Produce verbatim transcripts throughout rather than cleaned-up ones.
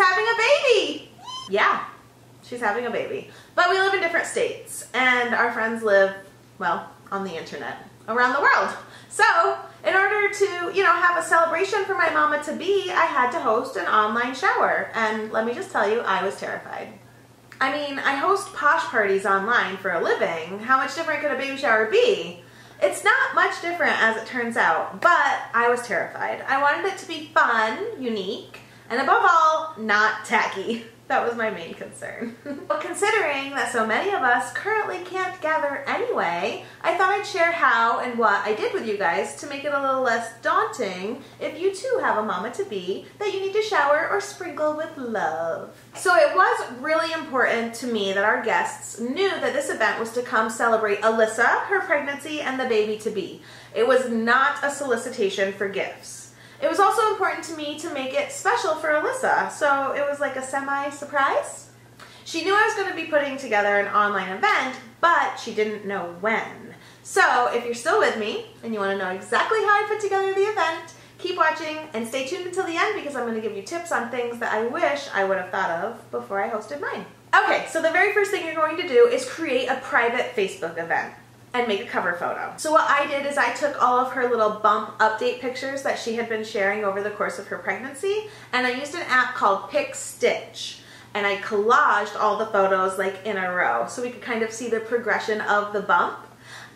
having a baby. Yeah, she's having a baby. But we live in different states, and our friends live, well, on the internet around the world. So in order to, you know, have a celebration for my mama-to-be, I had to host an online shower. And let me just tell you, I was terrified. I mean, I host posh parties online for a living. How much different could a baby shower be? It's not much different, as it turns out, but I was terrified. I wanted it to be fun, unique, and above all, not tacky. That was my main concern. But considering that so many of us currently can't gather anyway, I thought I'd share how and what I did with you guys to make it a little less daunting if you too have a mama-to-be that you need to shower or sprinkle with love. So it was really important to me that our guests knew that this event was to come celebrate Alyssa, her pregnancy, and the baby-to-be. It was not a solicitation for gifts. It was also important to me to make it special for Alyssa, so it was like a semi-surprise. She knew I was going to be putting together an online event, but she didn't know when. So if you're still with me and you want to know exactly how I put together the event, keep watching and stay tuned until the end, because I'm going to give you tips on things that I wish I would have thought of before I hosted mine. Okay, so the very first thing you're going to do is create a private Facebook event and make a cover photo. So what I did is I took all of her little bump update pictures that she had been sharing over the course of her pregnancy, and I used an app called Pix Stitch, and I collaged all the photos like in a row so we could kind of see the progression of the bump.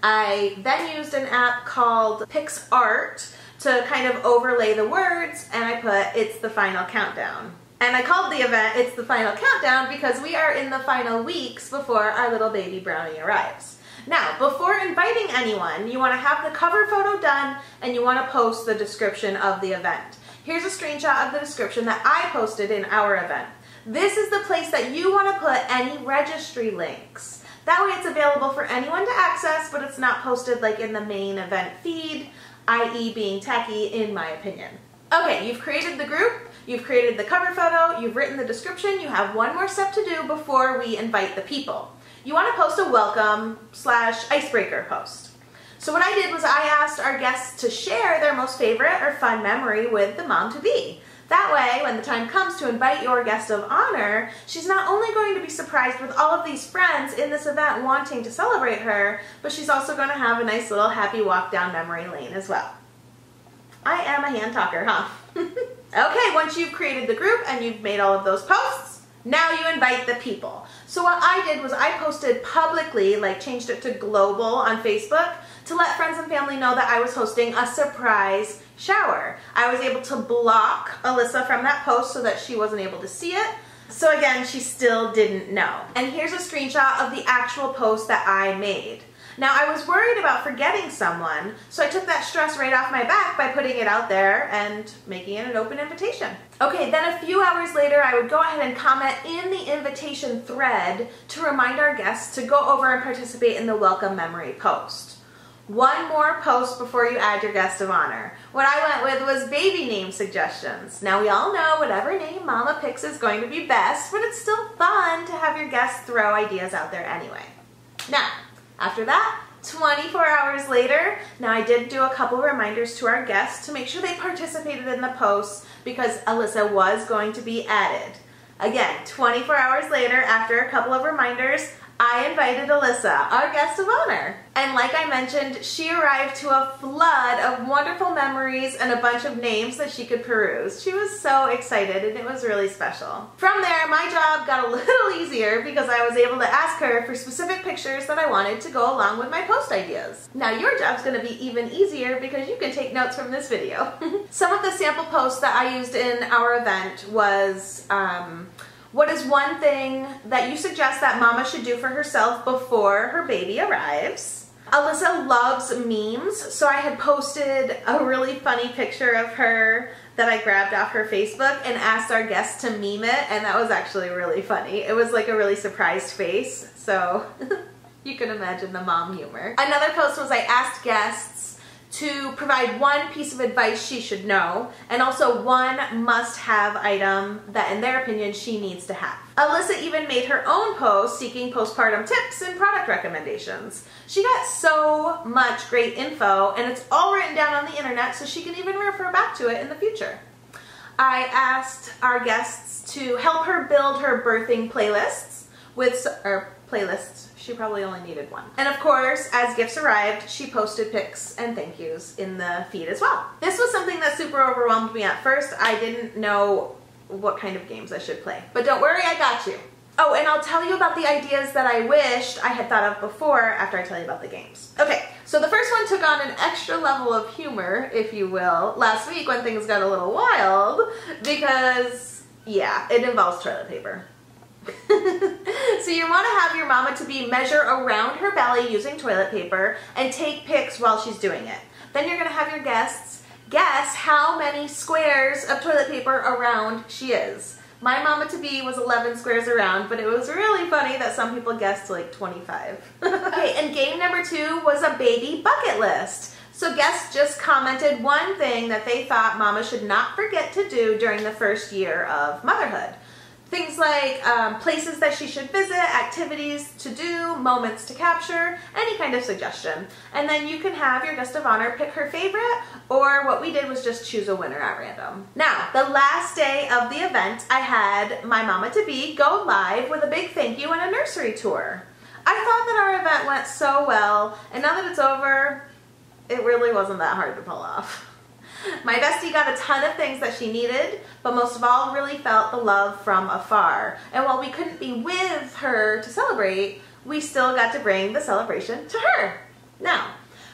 I then used an app called PixArt to kind of overlay the words, and I put "It's the Final Countdown." And I called the event "It's the Final Countdown" because we are in the final weeks before our little baby Brownie arrives. Now, before inviting anyone, you want to have the cover photo done, and you want to post the description of the event. Here's a screenshot of the description that I posted in our event. This is the place that you want to put any registry links. That way it's available for anyone to access, but it's not posted like in the main event feed, that is being tacky, in my opinion. Okay, you've created the group, you've created the cover photo, you've written the description, you have one more step to do before we invite the people. You want to post a welcome slash icebreaker post. So what I did was I asked our guests to share their most favorite or fun memory with the mom-to-be. That way, when the time comes to invite your guest of honor, she's not only going to be surprised with all of these friends in this event wanting to celebrate her, but she's also going to have a nice little happy walk down memory lane as well. I am a hand talker, huh? Okay, once you've created the group and you've made all of those posts, now you invite the people. So what I did was I posted publicly, like changed it to global on Facebook, to let friends and family know that I was hosting a surprise shower. I was able to block Alyssa from that post so that she wasn't able to see it. So again, she still didn't know. And here's a screenshot of the actual post that I made. Now, I was worried about forgetting someone, so I took that stress right off my back by putting it out there and making it an open invitation. Okay, then a few hours later, I would go ahead and comment in the invitation thread to remind our guests to go over and participate in the welcome memory post. One more post before you add your guest of honor. What I went with was baby name suggestions. Now, we all know whatever name Mama picks is going to be best, but it's still fun to have your guests throw ideas out there anyway. Now, after that, twenty-four hours later, now I did do a couple reminders to our guests to make sure they participated in the posts, because Alyssa was going to be added. Again, twenty-four hours later, after a couple of reminders, I invited Alyssa, our guest of honor. And like I mentioned, she arrived to a flood of wonderful memories and a bunch of names that she could peruse. She was so excited, and it was really special. From there, my job got a little easier because I was able to ask her for specific pictures that I wanted to go along with my post ideas. Now your job's gonna be even easier because you can take notes from this video. Some of the sample posts that I used in our event was, um, what is one thing that you suggest that mama should do for herself before her baby arrives? Alyssa loves memes, so I had posted a really funny picture of her that I grabbed off her Facebook and asked our guests to meme it, and that was actually really funny. It was like a really surprised face, so you can imagine the mom humor. Another post was I asked guests to provide one piece of advice she should know, and also one must-have item that, in their opinion, she needs to have. Alyssa even made her own post seeking postpartum tips and product recommendations. She got so much great info, and it's all written down on the internet, so she can even refer back to it in the future. I asked our guests to help her build her birthing playlists with, or playlists, she probably only needed one. And of course, as gifts arrived, she posted pics and thank yous in the feed as well. This was something that super overwhelmed me at first. I didn't know what kind of games I should play. But don't worry, I got you. Oh, and I'll tell you about the ideas that I wished I had thought of before after I tell you about the games. Okay, so the first one took on an extra level of humor, if you will, last week when things got a little wild, because, yeah, it involves toilet paper. So you want to have your mama-to-be measure around her belly using toilet paper and take pics while she's doing it. Then you're going to have your guests guess how many squares of toilet paper around she is. My mama-to-be was eleven squares around, but it was really funny that some people guessed like twenty-five. Okay, and game number two was a baby bucket list. So guests just commented one thing that they thought mama should not forget to do during the first year of motherhood. Things like um, places that she should visit, activities to do, moments to capture, any kind of suggestion. And then you can have your guest of honor pick her favorite, or what we did was just choose a winner at random. Now, the last day of the event, I had my mama-to-be go live with a big thank you and a nursery tour. I thought that our event went so well, and now that it's over, it really wasn't that hard to pull off. My bestie got a ton of things that she needed, but most of all really felt the love from afar. And while we couldn't be with her to celebrate, we still got to bring the celebration to her. Now,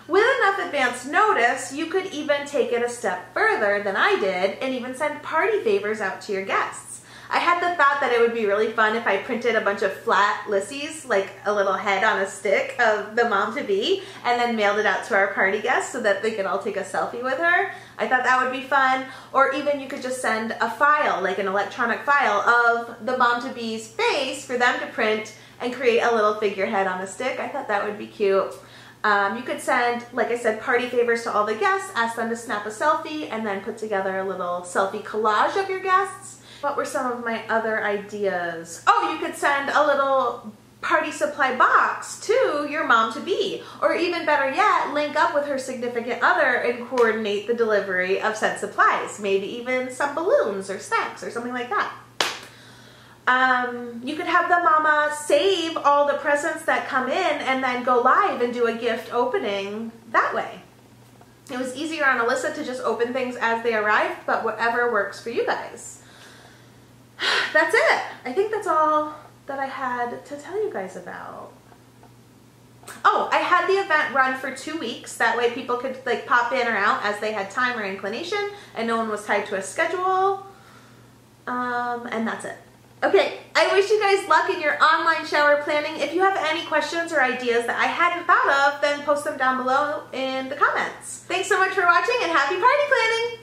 with enough advance notice, you could even take it a step further than I did and even send party favors out to your guests. I had the thought that it would be really fun if I printed a bunch of flat lissies, like a little head on a stick of the mom-to-be, and then mailed it out to our party guests so that they could all take a selfie with her. I thought that would be fun. Or even you could just send a file, like an electronic file, of the mom-to-be's face for them to print and create a little figurehead on a stick. I thought that would be cute. Um, you could send, like I said, party favors to all the guests, ask them to snap a selfie, and then put together a little selfie collage of your guests. What were some of my other ideas? Oh, you could send a little party supply box to your mom-to-be, or even better yet, link up with her significant other and coordinate the delivery of said supplies, maybe even some balloons or snacks or something like that. Um, you could have the mama save all the presents that come in and then go live and do a gift opening that way. It was easier on Alyssa to just open things as they arrived, but whatever works for you guys. That's it. I think that's all that I had to tell you guys about. Oh, I had the event run for two weeks. That way people could like pop in or out as they had time or inclination, and no one was tied to a schedule. Um, and that's it. Okay, I wish you guys luck in your online shower planning. If you have any questions or ideas that I hadn't thought of, then post them down below in the comments. Thanks so much for watching, and happy party planning!